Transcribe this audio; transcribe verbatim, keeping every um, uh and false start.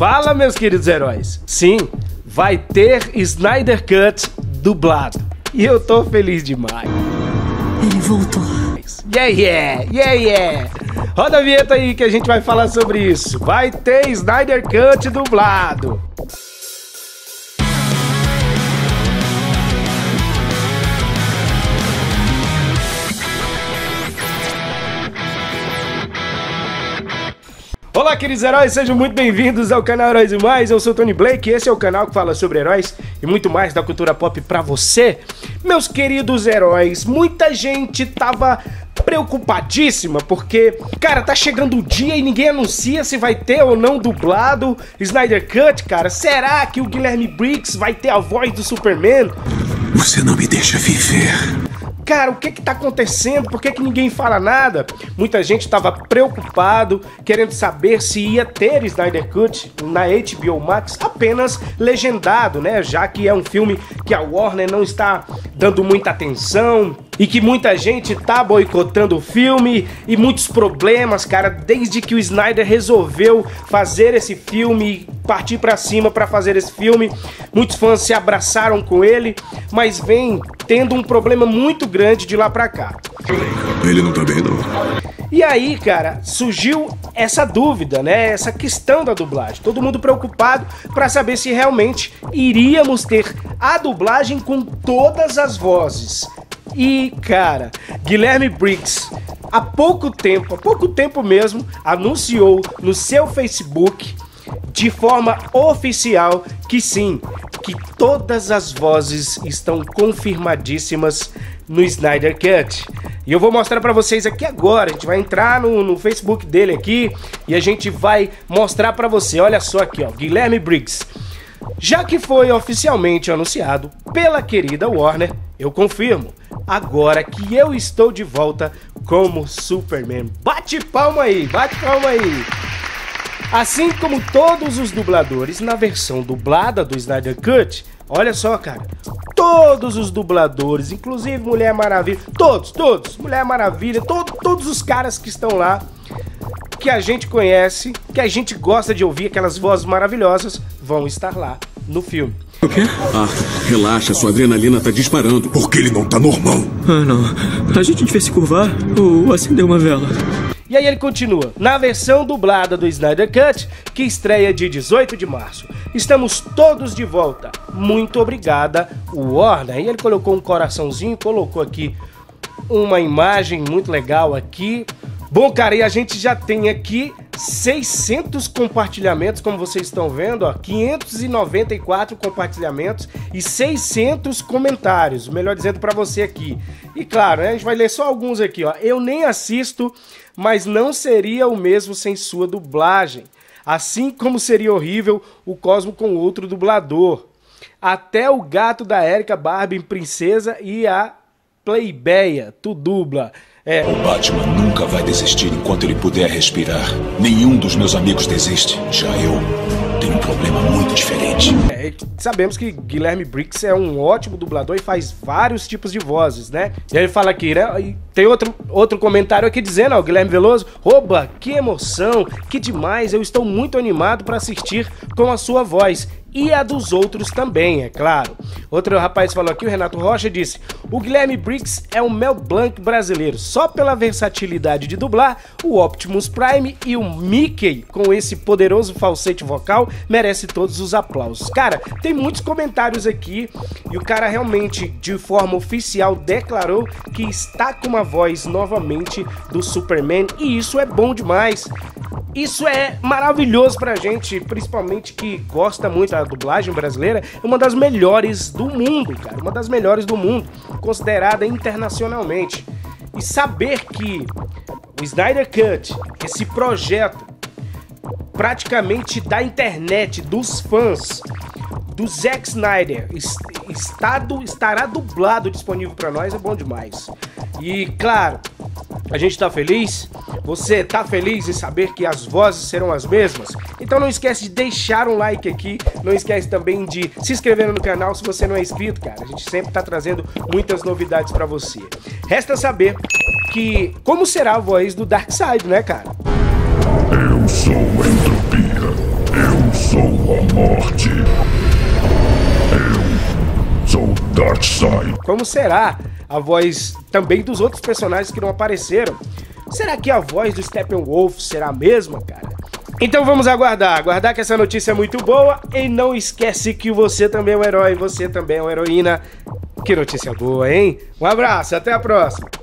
Fala, meus queridos heróis! Sim, vai ter Snyder Cut dublado. E eu tô feliz demais. Ele voltou. Yeah, yeah, yeah, yeah. Roda a vinheta aí que a gente vai falar sobre isso. Vai ter Snyder Cut dublado. Olá, queridos heróis, sejam muito bem-vindos ao canal Heróis e Mais. Eu sou o Tony Blake e esse é o canal que fala sobre heróis e muito mais da cultura pop pra você. Meus queridos heróis, muita gente tava preocupadíssima porque, cara, tá chegando o dia e ninguém anuncia se vai ter ou não dublado Snyder Cut, cara. Será que o Guilherme Briggs vai ter a voz do Superman? Você não me deixa viver. Cara, o que que tá acontecendo? Por que que ninguém fala nada? Muita gente tava preocupado, querendo saber se ia ter Snyder Cut na H B O Max apenas legendado, né? Já que é um filme que a Warner não está dando muita atenção e que muita gente tá boicotando o filme e muitos problemas, cara, desde que o Snyder resolveu fazer esse filme, partir pra cima pra fazer esse filme. Muitos fãs se abraçaram com ele, mas vem tendo um problema muito grande de lá pra cá. Ele não tá bem, não. E aí, cara, surgiu essa dúvida, né? Essa questão da dublagem. Todo mundo preocupado pra saber se realmente iríamos ter a dublagem com todas as vozes. E, cara, Guilherme Briggs, há pouco tempo, há pouco tempo mesmo, anunciou no seu Facebook, de forma oficial, que sim, que todas as vozes estão confirmadíssimas no Snyder Cut. E eu vou mostrar pra vocês aqui agora, a gente vai entrar no, no Facebook dele aqui e a gente vai mostrar pra você, olha só aqui, ó, Guilherme Briggs. Já que foi oficialmente anunciado pela querida Warner, eu confirmo, agora que eu estou de volta como Superman. Bate palma aí, bate palma aí. Assim como todos os dubladores na versão dublada do Snyder Cut, olha só, cara, todos os dubladores, inclusive Mulher Maravilha, todos, todos, Mulher Maravilha, todo, todos os caras que estão lá, que a gente conhece, que a gente gosta de ouvir, aquelas vozes maravilhosas, vão estar lá no filme. O quê? Ah, relaxa, sua adrenalina tá disparando. Porque ele não tá normal. Ah, não. A gente devia se curvar ou acender uma vela. E aí ele continua, na versão dublada do Snyder Cut, que estreia de dezoito de março. Estamos todos de volta. Muito obrigada, Warner. E ele colocou um coraçãozinho, colocou aqui uma imagem muito legal aqui. Bom, cara, e a gente já tem aqui seiscentos compartilhamentos, como vocês estão vendo, ó, quinhentos e noventa e quatro compartilhamentos e seiscentos comentários, melhor dizendo pra você aqui. E claro, né, a gente vai ler só alguns aqui, ó. Eu nem assisto, mas não seria o mesmo sem sua dublagem. Assim como seria horrível o Cosmo com outro dublador. Até o gato da Erica Barbie em Princesa e a Playbeia, tu dubla. É. O Batman nunca vai desistir enquanto ele puder respirar. Nenhum dos meus amigos desiste. Já eu tenho um problema muito diferente. É, sabemos que Guilherme Briggs é um ótimo dublador e faz vários tipos de vozes, né? E ele fala aqui, né? E tem outro, outro comentário aqui dizendo, ó, Guilherme Veloso, oba, que emoção, que demais, eu estou muito animado para assistir com a sua voz. E a dos outros também, é claro. Outro rapaz falou aqui, o Renato Rocha, disse: o Guilherme Briggs é o Mel Blanc brasileiro. Só pela versatilidade de dublar, o Optimus Prime e o Mickey, com esse poderoso falsete vocal, merece todos os aplausos. Cara, tem muitos comentários aqui. E o cara realmente, de forma oficial, declarou que está com uma voz novamente do Superman. E isso é bom demais. Isso é maravilhoso pra gente, principalmente que gosta muito da dublagem brasileira. É uma das melhores do mundo, cara. Uma das melhores do mundo, considerada internacionalmente. E saber que o Snyder Cut, esse projeto praticamente da internet, dos fãs, do Zack Snyder, estado, estará dublado disponível pra nós, é bom demais. E, claro, a gente tá feliz. Você tá feliz em saber que as vozes serão as mesmas? Então não esquece de deixar um like aqui, não esquece também de se inscrever no canal se você não é inscrito, cara. A gente sempre tá trazendo muitas novidades pra você. Resta saber que como será a voz do Darkseid, né, cara? Eu sou a entropia, eu sou a morte. Eu sou Darkseid. Como será a voz também dos outros personagens que não apareceram? Será que a voz do Steppenwolf será a mesma, cara? Então vamos aguardar, aguardar que essa notícia é muito boa. E não esquece que você também é um herói, você também é uma heroína. Que notícia boa, hein? Um abraço, até a próxima.